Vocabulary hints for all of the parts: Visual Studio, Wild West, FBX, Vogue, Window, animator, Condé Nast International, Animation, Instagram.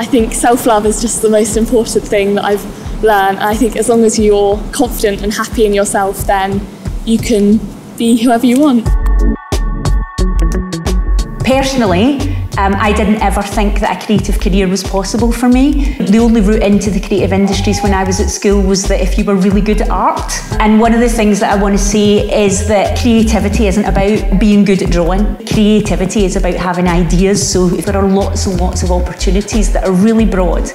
I think self-love is just the most important thing that I've learned. I think as long as you're confident and happy in yourself, then you can be whoever you want. Personally, I didn't ever think that a creative career was possible for me. The only route into the creative industries when I was at school was that if you were really good at art. And one of the things that I want to say is that creativity isn't about being good at drawing. Creativity is about having ideas, so there are lots and lots of opportunities that are really broad.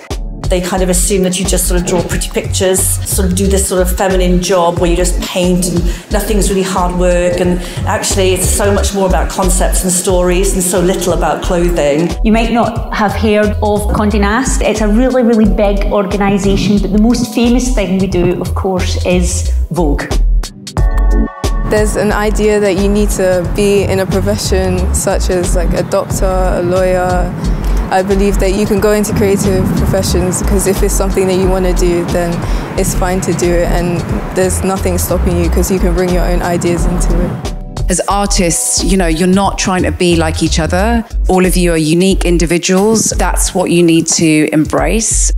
They kind of assume that you just sort of draw pretty pictures, sort of do this sort of feminine job where you just paint and nothing's really hard work, and actually it's so much more about concepts and stories and so little about clothing. You might not have heard of Condé Nast. It's a really, really big organisation, but the most famous thing we do, of course, is Vogue. There's an idea that you need to be in a profession such as like a doctor, a lawyer. I believe that you can go into creative professions because if it's something that you want to do, then it's fine to do it, and there's nothing stopping you because you can bring your own ideas into it. As artists, you know, you're not trying to be like each other. All of you are unique individuals. That's what you need to embrace.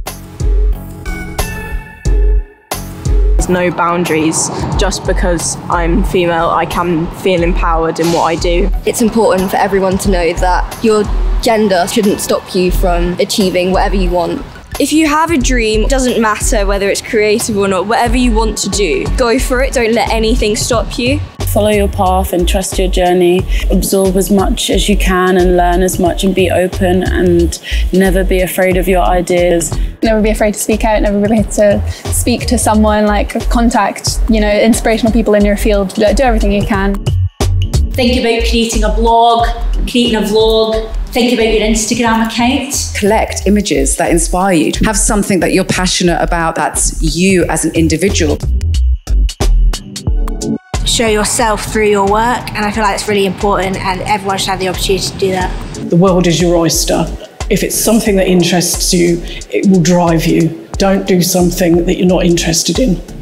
There's no boundaries. Just because I'm female, I can feel empowered in what I do. It's important for everyone to know that you're gender shouldn't stop you from achieving whatever you want. If you have a dream, it doesn't matter whether it's creative or not, whatever you want to do, go for it, don't let anything stop you. Follow your path and trust your journey. Absorb as much as you can and learn as much and be open and never be afraid of your ideas. Never be afraid to speak out, never be afraid to speak to someone, like contact, you know, inspirational people in your field. Do everything you can. Think about creating a blog, creating a vlog. Think about your Instagram account. Collect images that inspire you. Have something that you're passionate about, that's you as an individual. Show yourself through your work, and I feel like it's really important and everyone should have the opportunity to do that. The world is your oyster. If it's something that interests you, it will drive you. Don't do something that you're not interested in.